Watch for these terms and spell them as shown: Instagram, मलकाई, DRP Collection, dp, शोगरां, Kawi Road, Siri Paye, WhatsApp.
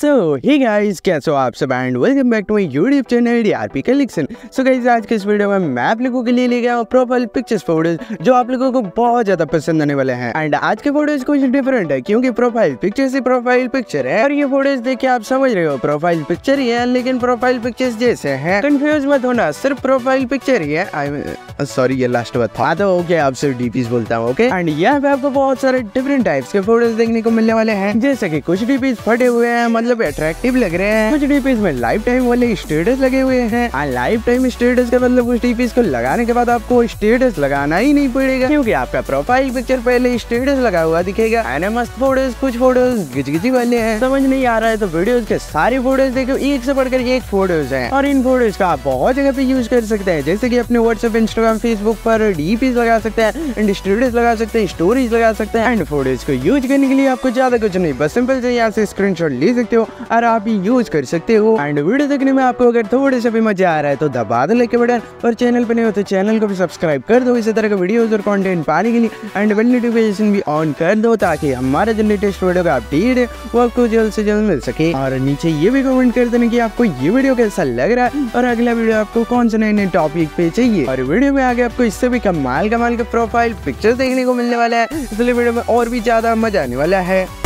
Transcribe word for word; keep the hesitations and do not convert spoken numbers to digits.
सो hey guys, कैसे हो आप सब and welcome back to my YouTube channel DRP collection. So guys, आज के इस वीडियो में मैं आप लोगों के लिए ले गया हूँ प्रोफाइल पिक्चर्स फोटोज जो आप लोगों को बहुत ज्यादा पसंद आने वाले हैं। एंड आज के फोटोज कुछ डिफरेंट है क्योंकि प्रोफाइल पिक्चर से प्रोफाइल पिक्चर है और ये फोटोज देख के आप समझ रहे हो प्रोफाइल पिक्चर ही है, लेकिन प्रोफाइल पिक्चर्स जैसे है। कंफ्यूज मत होना, सिर्फ प्रोफाइल पिक्चर ही है। सॉरी, ये लास्ट बात था तो ओके, आप सिर्फ डीपीज बोलता हूँ। ओके, एंड यहाँ पे आपको बहुत सारे डिफरेंट टाइप्स के फोटोज देखने को मिलने वाले हैं, जैसे कि कुछ डीपीज फटे हुए हैं मतलब अट्रैक्टिव लग रहे हैं, कुछ डीपीज में लाइफ टाइम वाले स्टेटस लगे हुए हैं। लाइफ टाइम स्टेटस का मतलब कुछ डीपीज को लगाने के बाद आपको स्टेटस लगाना ही नहीं पड़ेगा क्योंकि आपका प्रोफाइल पिक्चर पहले स्टेटस लगा हुआ दिखेगा। एंड मस्त फोटोज, कुछ फोटोज गिजगिजी वाले हैं। समझ नहीं आ रहा है तो वीडियोज के सारे फोटोज देखो, एक से बढ़कर एक फोटोज हैं और इन फोटोज का आप बहुत जगह पे यूज कर सकते हैं, जैसे कि अपने व्हाट्सएप, इंस्टाग्राम, फेसबुक पर डीपीज लगा सकते हैं एंड स्टेटस लगा सकते हैं, स्टोरीज लगा सकते हैं। एंड फोटोज को यूज करने के लिए आपको ज्यादा कुछ नहीं, बस सिंपल से यहाँ से स्क्रीनशॉट ले सकते हो और आप यूज कर सकते हो। एंड वीडियो देखने में आपको अगर थोड़े से भी मजा आ रहा है तो दबा दो लाइक के बटन और चैनल पर नहीं हो तो चैनल को भी सब्सक्राइब कर दो इसी तरह के वीडियोज और कंटेंट पाने के लिए। एंड बेल नोटिफिकेशन भी ऑन कर दो ताकि हमारा जो लेटेस्ट वीडियो का अपडेट है वो आपको जल्द से जल्द मिल सके। और नीचे ये भी कमेंट कर देना कि आपको ये वीडियो कैसा लग रहा है और अगला वीडियो आपको कौन से नए नए टॉपिक पे चाहिए। और वीडियो में आगे आपको इससे भी कमाल कमाल के प्रोफाइल पिक्चर देखने को मिलने वाला है, इसलिए वीडियो में और भी ज्यादा मजा आने वाला है।